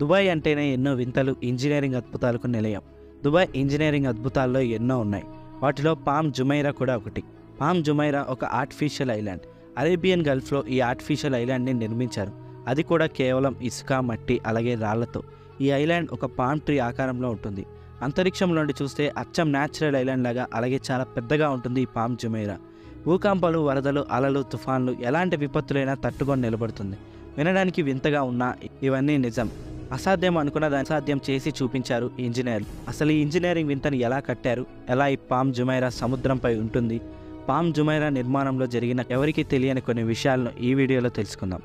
Dubai అంటేనే ఎన్నో వింతలు, ఇంజనీరింగ్ అద్భుతాలకు నిలయం. దుబాయ్ ఇంజనీరింగ్ అద్భుతాల్లో ఎన్నో ఉన్నాయి. వాటిలో పామ్ జుమైరా కూడా ఒకటి. పామ్ జుమైరా ఒక ఆర్టిఫిషియల్ ఐలాండ్. అరేబియన్ గల్ఫ్లో ఈ ఆర్టిఫిషియల్ ఐలాండ్ని నిర్మించారు. అది కూడా కేవలం ఇసుక, మట్టి, అలాగే రాళ్లతో. ఈ ఐలాండ్ ఒక పామ్ ట్రీ ఆకారంలో ఉంటుంది. అంతరిక్షంలో నుండి చూస్తే అచ్చం న్యాచురల్ ఐలాండ్ లాగా, అలాగే చాలా పెద్దగా ఉంటుంది ఈ పామ్ జుమైరా. భూకంపాలు, వరదలు, అలలు, తుఫాన్లు, ఎలాంటి విపత్తులైనా తట్టుకొని నిలబడుతుంది. వినడానికి వింతగా ఉన్నా ఇవన్నీ నిజం. అసాధ్యం అనుకున్న దాన్ని సాధ్యం చేసి చూపించారు ఇంజనీర్లు. అసలు ఈ ఇంజనీరింగ్ వింతను ఎలా కట్టారు, ఎలా ఈ పామ్ జుమైరా సముద్రంపై ఉంటుంది, పామ్ జుమైరా నిర్మాణంలో జరిగిన ఎవరికీ తెలియని కొన్ని విషయాలను ఈ వీడియోలో తెలుసుకుందాం.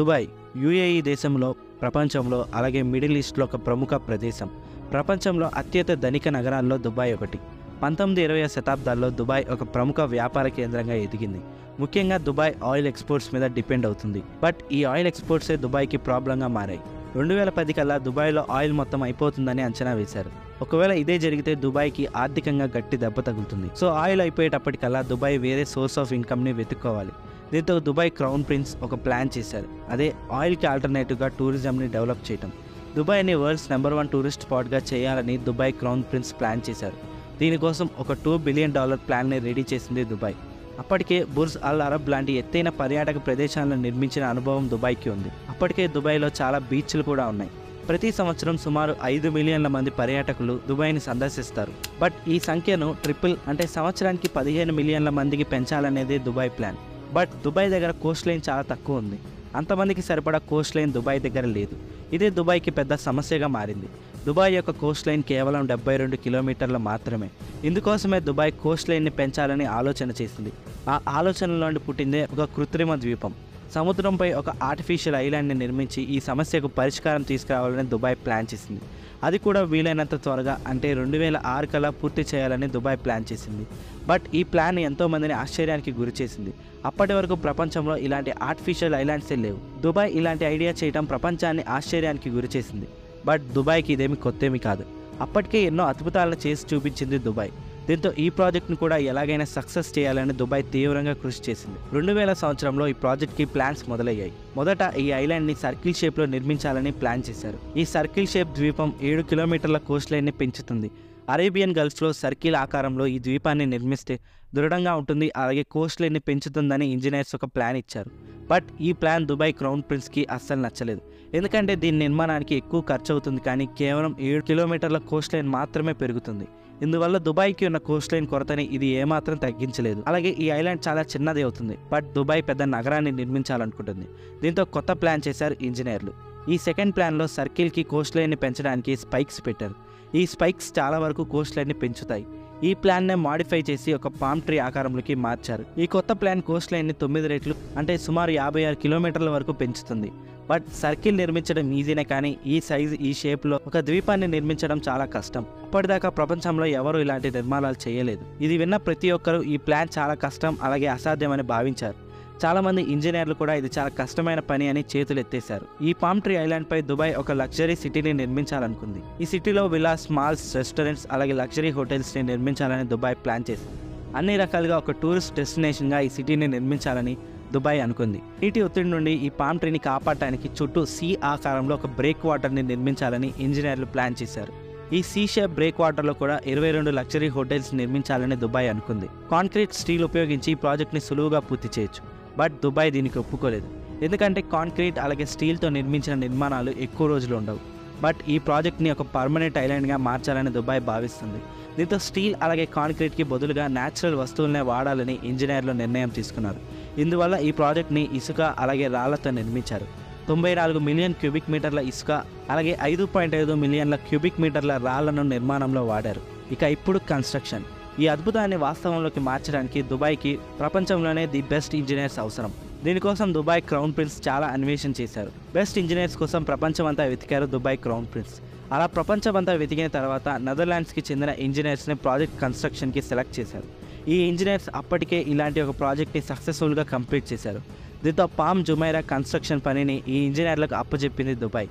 దుబాయ్ యుఏఈ దేశంలో, ప్రపంచంలో, అలాగే మిడిల్ ఈస్ట్లో ఒక ప్రముఖ ప్రదేశం. ప్రపంచంలో అత్యంత ధనిక నగరాల్లో దుబాయ్ ఒకటి. 19-20 శతాబ్దాల్లో దుబాయ్ ఒక ప్రముఖ వ్యాపార కేంద్రంగా ఎదిగింది. ముఖ్యంగా దుబాయ్ ఆయిల్ ఎక్స్పోర్ట్స్ మీద డిపెండ్ అవుతుంది. బట్ ఈ ఆయిల్ ఎక్స్పోర్ట్సే దుబాయ్కి ప్రాబ్లంగా మారాయి. 2010 కల్లా దుబాయ్లో ఆయిల్ మొత్తం అయిపోతుందని అంచనా వేశారు. ఒకవేళ ఇదే జరిగితే దుబాయ్కి ఆర్థికంగా గట్టి దెబ్బ తగులుతుంది. సో ఆయిల్ అయిపోయేటప్పటికల్లా దుబాయ్ వేరే సోర్స్ ఆఫ్ ఇన్కమ్ని వెతుక్కోవాలి. దీంతో దుబాయ్ క్రౌన్ ప్రిన్స్ ఒక ప్లాన్ చేశారు. అదే ఆయిల్కి ఆల్టర్నేటివ్గా టూరిజంని డెవలప్ చేయటం. దుబాయ్ని వరల్డ్స్ #1 టూరిస్ట్ స్పాట్గా చేయాలని దుబాయ్ క్రౌన్ ప్రిన్స్ ప్లాన్ చేశారు. దీనికోసం ఒక $2 బిలియన్ ప్లాన్ని రెడీ చేసింది దుబాయ్. అప్పటికే బుర్జ్ అల్ అరబ్ లాంటి ఎత్తైన పర్యాటక ప్రదేశాలను నిర్మించిన అనుభవం దుబాయ్కి ఉంది. అప్పటికే దుబాయ్లో చాలా బీచ్లు కూడా ఉన్నాయి. ప్రతి సంవత్సరం సుమారు 5 మిలియన్ల మంది పర్యాటకులు దుబాయ్ని సందర్శిస్తారు. బట్ ఈ సంఖ్యను ట్రిపుల్ అంటే సంవత్సరానికి 15 మిలియన్ల మందికి పెంచాలనేది దుబాయ్ ప్లాన్. బట్ దుబాయ్ దగ్గర కోస్ట్ లైన్ చాలా తక్కువ ఉంది. అంతమందికి సరిపడా కోస్ట్ లైన్ దుబాయ్ దగ్గర లేదు. ఇదే దుబాయ్కి పెద్ద సమస్యగా మారింది. దుబాయ్ యొక్క కోస్ట్ లైన్ కేవలం 72 కిలోమీటర్లు మాత్రమే. ఇందుకోసమే దుబాయ్ కోస్ట్ లైన్ని పెంచాలని ఆలోచన చేసింది. ఆ ఆలోచనలోండి పుట్టిందే ఒక కృత్రిమ ద్వీపం. సముద్రంపై ఒక ఆర్టిఫిషియల్ ఐలాండ్ని నిర్మించి ఈ సమస్యకు పరిష్కారం తీసుకురావాలని దుబాయ్ ప్లాన్ చేసింది. అది కూడా వీలైనంత త్వరగా, అంటే 2006 కల్లా పూర్తి చేయాలని దుబాయ్ ప్లాన్ చేసింది. బట్ ఈ ప్లాన్ ఎంతోమందిని ఆశ్చర్యానికి గురిచేసింది. అప్పటి వరకు ప్రపంచంలో ఇలాంటి ఆర్టిఫిషియల్ ఐలాండ్సే లేవు. దుబాయ్ ఇలాంటి ఐడియా చేయడం ప్రపంచాన్ని ఆశ్చర్యానికి గురిచేసింది. బట్ దుబాయ్కి ఇదేమి కొత్తేమీ కాదు. అప్పటికే ఎన్నో అద్భుతాలను చేసి చూపించింది దుబాయ్. దీంతో ఈ ప్రాజెక్ట్ను కూడా ఎలాగైనా సక్సెస్ చేయాలని దుబాయ్ తీవ్రంగా కృషి చేసింది. 2000 సంవత్సరంలో ఈ ప్రాజెక్ట్కి ప్లాన్స్ మొదలయ్యాయి. మొదట ఈ ఐలాండ్ని సర్కిల్ షేప్లో నిర్మించాలని ప్లాన్ చేశారు. ఈ సర్కిల్ షేప్ ద్వీపం 7 కిలోమీటర్ల కోస్ట్ లైన్ని పెంచుతుంది. అరేబియన్ గల్ఫ్లో సర్కిల్ ఆకారంలో ఈ ద్వీపాన్ని నిర్మిస్తే దృఢంగా ఉంటుంది, అలాగే కోస్ట్ లైన్ని పెంచుతుందని ఇంజనీర్స్ ఒక ప్లాన్ ఇచ్చారు. బట్ ఈ ప్లాన్ దుబాయ్ క్రౌన్ ప్రిన్స్కి అస్సలు నచ్చలేదు. ఎందుకంటే దీని నిర్మాణానికి ఎక్కువ ఖర్చు అవుతుంది, కానీ కేవలం 7 కిలోమీటర్ల కోస్ట్ లైన్ మాత్రమే పెరుగుతుంది. ఇందువల్ల దుబాయ్కి ఉన్న కోస్ట్ లైన్ కొరతని ఇది ఏమాత్రం తగ్గించలేదు. అలాగే ఈ ఐలాండ్ చాలా చిన్నది అవుతుంది. బట్ దుబాయ్ పెద్ద నగరాన్ని నిర్మించాలనుకుంటుంది. దీంతో కొత్త ప్లాన్ చేశారు ఇంజనీర్లు. ఈ సెకండ్ ప్లాన్లో సర్కిల్కి కోస్ట్ లైన్ని పెంచడానికి స్పైక్స్ పెట్టారు. ఈ స్పైక్స్ చాలా వరకు కోస్ట్ లైన్ని పెంచుతాయి. ఈ ప్లాన్నే మాడిఫై చేసి ఒక పామ్ ట్రీ ఆకారంలోకి మార్చారు. ఈ కొత్త ప్లాన్ కోస్ట్ లైన్ని 9 రెట్లు, అంటే సుమారు 56 కిలోమీటర్ల వరకు పెంచుతుంది. బట్ సర్కిల్ నిర్మించడం ఈజీనే, కానీ ఈ సైజు, ఈ షేప్లో ఒక ద్వీపాన్ని నిర్మించడం చాలా కష్టం. అప్పటిదాకా ప్రపంచంలో ఎవరు ఇలాంటి నిర్మాణాలు చేయలేదు. ఇది విన్న ప్రతి ఒక్కరూ ఈ ప్లాన్ చాలా కష్టం, అలాగే అసాధ్యమని భావించారు. చాలామంది ఇంజనీర్లు కూడా ఇది చాలా కష్టమైన పని అని చేతులు ఎత్తేశారు. ఈ పామ్ ట్రీ ఐలాండ్పై దుబాయ్ ఒక లగ్జరీ సిటీని నిర్మించాలనుకుంది. ఈ సిటీలో విలాస్, మాల్స్, రెస్టారెంట్స్, అలాగే లగ్జరీ హోటల్స్ని నిర్మించాలని దుబాయ్ ప్లాన్ చేసింది. అన్ని రకాలుగా ఒక టూరిస్ట్ డెస్టినేషన్గా ఈ సిటీని నిర్మించాలని దుబాయ్ అనుకుంది. నీటి ఒత్తిడి నుండి ఈ పామ్ ట్రీని కాపాడటానికి చుట్టూ సీ ఆకారంలో ఒక బ్రేక్ వాటర్ని నిర్మించాలని ఇంజనీర్లు ప్లాన్ చేశారు. ఈ సీ షేప్ బ్రేక్ వాటర్లో కూడా 22 లగ్జరీ హోటల్స్ నిర్మించాలని దుబాయ్ అనుకుంది. కాంక్రీట్, స్టీల్ ఉపయోగించి ఈ ప్రాజెక్ట్ని సులువుగా పూర్తి చేయొచ్చు. బట్ దుబాయ్ దీనికి ఒప్పుకోలేదు. ఎందుకంటే కాంక్రీట్ అలాగే స్టీల్తో నిర్మించిన నిర్మాణాలు ఎక్కువ రోజులు ఉండవు. బట్ ఈ ప్రాజెక్ట్ని ఒక పర్మనెంట్ ఐలాండ్గా మార్చాలని దుబాయ్ భావిస్తుంది. దీంతో స్టీల్ అలాగే కాంక్రీట్కి బదులుగా న్యాచురల్ వస్తువులనే వాడాలని ఇంజనీర్లు నిర్ణయం తీసుకున్నారు. ఇందువల్ల ఈ ప్రాజెక్ట్ని ఇసుక అలాగే రాళ్లతో నిర్మించారు. 94 మిలియన్ క్యూబిక్ మీటర్ల ఇసుక, అలాగే 5.5 మిలియన్ల క్యూబిక్ మీటర్ల రాళ్లను నిర్మాణంలో వాడారు. ఇక ఇప్పుడు కన్స్ట్రక్షన్. ఈ అద్భుతాన్ని వాస్తవంలోకి మార్చడానికి దుబాయ్కి ప్రపంచంలోనే ది బెస్ట్ ఇంజనీర్స్ అవసరం. దీనికోసం దుబాయ్ క్రౌన్ ప్రిన్స్ చాలా అన్వేషణ చేశారు. బెస్ట్ ఇంజనీర్స్ కోసం ప్రపంచమంతా వెతికారు దుబాయ్ క్రౌన్ ప్రిన్స్. అలా ప్రపంచమంతా వెతికిన తర్వాత నెదర్లాండ్స్కి చెందిన ఇంజనీర్స్ని ప్రాజెక్ట్ కన్స్ట్రక్షన్కి సెలెక్ట్ చేశారు. ఈ ఇంజనీర్స్ అప్పటికే ఇలాంటి ఒక ప్రాజెక్ట్ని సక్సెస్ఫుల్గా కంప్లీట్ చేశారు. దీంతో పామ్ జుమైరా కన్స్ట్రక్షన్ పనిని ఈ ఇంజనీర్లకు అప్పచెప్పింది దుబాయ్.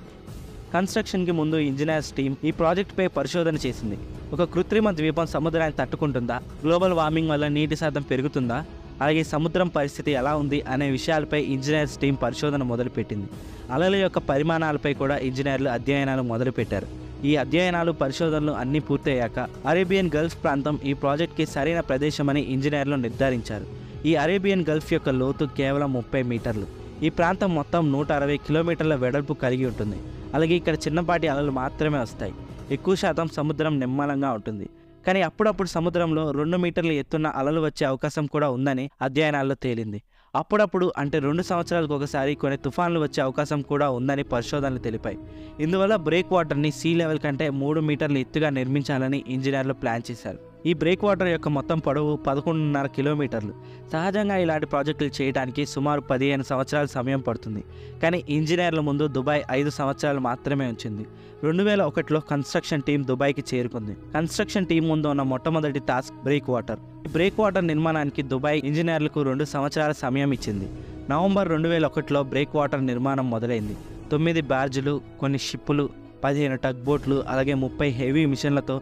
కన్స్ట్రక్షన్కి ముందు ఇంజనీర్స్ టీం ఈ ప్రాజెక్టుపై పరిశోధన చేసింది. ఒక కృత్రిమ ద్వీపం సముద్రాన్ని తట్టుకుంటుందా? గ్లోబల్ వార్మింగ్ వల్ల నీటి శాతం పెరుగుతుందా? అలాగే సముద్రం పరిస్థితి ఎలా ఉంది అనే విషయాలపై ఇంజనీర్స్ టీం పరిశోధన మొదలుపెట్టింది. అలల యొక్క పరిమాణాలపై కూడా ఇంజనీర్లు అధ్యయనాలు మొదలుపెట్టారు. ఈ అధ్యయనాలు పరిశోధనలు అన్నీ పూర్తయ్యాక అరేబియన్ గల్ఫ్ ప్రాంతం ఈ ప్రాజెక్ట్కి సరైన ప్రదేశమని ఇంజనీర్లు నిర్ధారించారు. ఈ అరేబియన్ గల్ఫ్ యొక్క లోతు కేవలం 30 మీటర్లు. ఈ ప్రాంతం మొత్తం 160 కిలోమీటర్ల వెడల్పు కలిగి ఉంటుంది. అలాగే ఇక్కడ చిన్నపాటి అలలు మాత్రమే వస్తాయి. ఎక్కువ శాతం సముద్రం నిమ్మలంగా ఉంటుంది. కానీ అప్పుడప్పుడు సముద్రంలో 2 మీటర్ల ఎత్తున్న అలలు వచ్చే అవకాశం కూడా ఉందని అధ్యయనాల్లో తేలింది. అప్పుడప్పుడు అంటే 2 సంవత్సరాలకు ఒకసారి కొన్ని తుఫాన్లు వచ్చే అవకాశం కూడా ఉందని పరిశోధనలు తెలిపాయి. ఇందువల్ల బ్రేక్ వాటర్ని సీ లెవెల్ కంటే 3 మీటర్ల ఎత్తుగా నిర్మించాలని ఇంజనీర్లు ప్లాన్ చేశారు. ఈ బ్రేక్ వాటర్ యొక్క మొత్తం పొడవు 11.5 కిలోమీటర్లు. సహజంగా ఇలాంటి ప్రాజెక్టులు చేయడానికి సుమారు 15 సంవత్సరాల సమయం పడుతుంది. కానీ ఇంజనీర్ల ముందు దుబాయ్ 5 సంవత్సరాలు మాత్రమే ఉంచింది. 2001లో కన్స్ట్రక్షన్ టీం దుబాయ్కి చేరుకుంది. కన్స్ట్రక్షన్ టీం ముందు ఉన్న మొట్టమొదటి టాస్క్ బ్రేక్ వాటర్. ఈ బ్రేక్ వాటర్ నిర్మాణానికి దుబాయ్ ఇంజనీర్లకు 2 సంవత్సరాల సమయం ఇచ్చింది. నవంబర్ 2001లో బ్రేక్ వాటర్ నిర్మాణం మొదలైంది. 9 బార్జులు, కొన్ని షిప్పులు, 15 టగ్ బోట్లు, అలాగే 30 హెవీ మిషన్లతో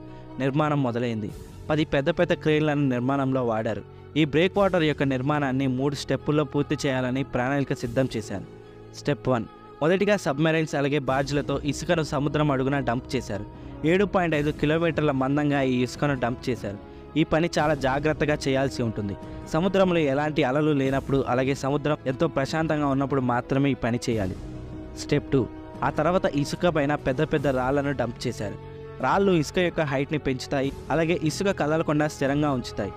నిర్మాణం మొదలైంది. 10 పెద్ద క్రేన్లను నిర్మాణంలో వాడారు. ఈ బ్రేక్ వాటర్ యొక్క నిర్మాణాన్ని 3 స్టెప్పుల్లో పూర్తి చేయాలని ప్రణాళిక సిద్ధం చేశారు. స్టెప్ 1, మొదటిగా సబ్మెరైన్స్ అలాగే బార్జ్లతో ఇసుకను సముద్రం అడుగున డంప్ చేశారు. 7.5 కిలోమీటర్ల మందంగా ఈ ఇసుకను డంప్ చేశారు. ఈ పని చాలా జాగ్రత్తగా చేయాల్సి ఉంటుంది. సముద్రంలో ఎలాంటి అలలు లేనప్పుడు అలాగే సముద్రం ఎంతో ప్రశాంతంగా ఉన్నప్పుడు మాత్రమే ఈ పని చేయాలి. స్టెప్ 2, ఆ తర్వాత ఇసుక పైన పెద్ద రాళ్లను డంప్ చేశారు. రాళ్ళు ఇసుక యొక్క హైట్ని పెంచుతాయి, అలాగే ఇసుక కదలకుండా స్థిరంగా ఉంచుతాయి.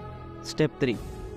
స్టెప్ 3,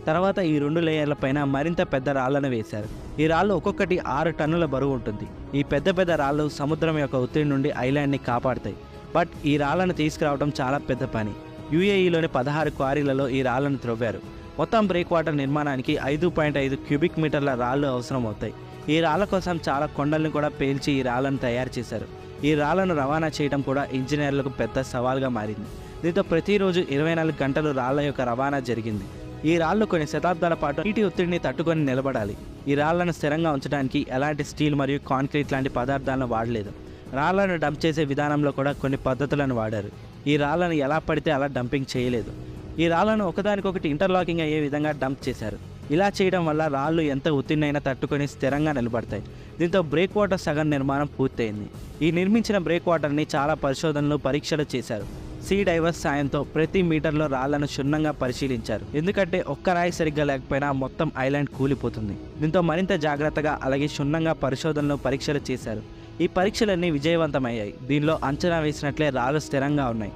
తర్వాత ఈ 2 లేయర్ల పైన మరింత పెద్ద రాళ్లను వేశారు. ఈ రాళ్ళు ఒక్కొక్కటి 6 టన్నుల బరువు ఉంటుంది. ఈ పెద్ద రాళ్ళు సముద్రం యొక్క ఒత్తిడి నుండి ఐలాండ్ని కాపాడుతాయి. బట్ ఈ రాళ్లను తీసుకురావడం చాలా పెద్ద పని. యుఏఈలోని 16 క్వారీలలో ఈ రాళ్లను త్రవ్వారు. మొత్తం బ్రేక్ వాటర్ నిర్మాణానికి 5.5 క్యూబిక్ మీటర్ల రాళ్ళు అవసరం అవుతాయి. ఈ రాళ్ల కోసం చాలా కొండల్ని కూడా పేల్చి ఈ రాళ్లను తయారు చేశారు. ఈ రాళ్లను రవాణా చేయడం కూడా ఇంజనీర్లకు పెద్ద సవాల్గా మారింది. దీంతో ప్రతిరోజు 24 గంటలు రాళ్ల యొక్క రవాణా జరిగింది. ఈ రాళ్లు కొన్ని శతాబ్దాల పాటు నీటి ఒత్తిడిని తట్టుకొని నిలబడాలి. ఈ రాళ్లను స్థిరంగా ఉంచడానికి ఎలాంటి స్టీల్ మరియు కాంక్రీట్ లాంటి పదార్థాలను వాడలేదు. రాళ్లను డంప్ చేసే విధానంలో కూడా కొన్ని పద్ధతులను వాడారు. ఈ రాళ్లను ఎలా పడితే అలా డంపింగ్ చేయలేదు. ఈ రాళ్లను ఒకదానికొకటి ఇంటర్లాకింగ్ అయ్యే విధంగా డంప్ చేశారు. ఇలా చేయడం వల్ల రాళ్ళు ఎంత ఒత్తిడినైనా తట్టుకొని స్థిరంగా నిలబడతాయి. దీంతో బ్రేక్ వాటర్ సగం నిర్మాణం పూర్తయింది. ఈ నిర్మించిన బ్రేక్ వాటర్ని చాలా పరిశోధనలు పరీక్షలు చేశారు. సీ డైవర్స్ సాయంతో ప్రతి మీటర్లో రాళ్లను క్షుణ్ణంగా పరిశీలించారు. ఎందుకంటే ఒక్క రాయి సరిగ్గా లేకపోయినా మొత్తం ఐలాండ్ కూలిపోతుంది. దీంతో మరింత జాగ్రత్తగా అలాగే క్షుణ్ణంగా పరిశోధనలు పరీక్షలు చేశారు. ఈ పరీక్షలన్నీ విజయవంతమయ్యాయి. దీనిలో అంచనా వేసినట్లే రాళ్ళు స్థిరంగా ఉన్నాయి.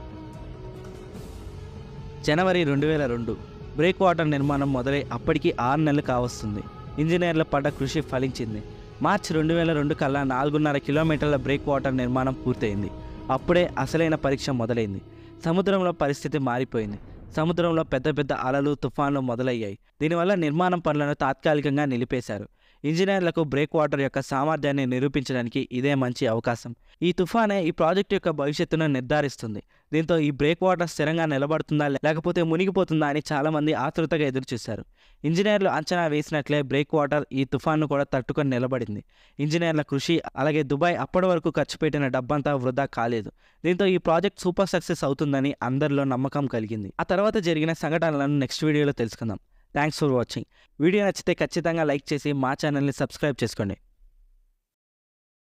జనవరి 2002, బ్రేక్ వాటర్ నిర్మాణం మొదలై అప్పటికి 6 నెలలు కావస్తుంది. ఇంజనీర్ల పడ్డ కృషి ఫలించింది. మార్చి 2002 కల్లా 4.5 కిలోమీటర్ల బ్రేక్ వాటర్ నిర్మాణం పూర్తయింది. అప్పుడే అసలైన పరీక్ష మొదలైంది. సముద్రంలో పరిస్థితి మారిపోయింది. సముద్రంలో పెద్ద అలలు, తుఫాన్లు మొదలయ్యాయి. దీనివల్ల నిర్మాణం పనులను తాత్కాలికంగా నిలిపేశారు. ఇంజనీర్లకు బ్రేక్ వాటర్ యొక్క సామర్థ్యాన్ని నిరూపించడానికి ఇదే మంచి అవకాశం. ఈ తుఫానే ఈ ప్రాజెక్టు యొక్క భవిష్యత్తును నిర్ధారిస్తుంది. దీంతో ఈ బ్రేక్ వాటర్ స్థిరంగా నిలబడుతుందా లేకపోతే మునిగిపోతుందా అని చాలామంది ఆతృతగా ఎదురుచూశారు. ఇంజనీర్లు అంచనా వేసినట్లే బ్రేక్ వాటర్ ఈ తుఫాన్ను కూడా తట్టుకొని నిలబడింది. ఇంజనీర్ల కృషి అలాగే దుబాయ్ అప్పటి వరకు ఖర్చు పెట్టిన డబ్బంతా వృధా కాలేదు. దీంతో ఈ ప్రాజెక్ట్ సూపర్ సక్సెస్ అవుతుందని అందరిలో నమ్మకం కలిగింది. ఆ తర్వాత జరిగిన సంఘటనలను నెక్స్ట్ వీడియోలో తెలుసుకుందాం. Thanks for watching. వీడియో నచ్చితే ఖచ్చితంగా లైక్ చేసి మా ఛానల్ని సబ్స్క్రైబ్ చేసుకోండి.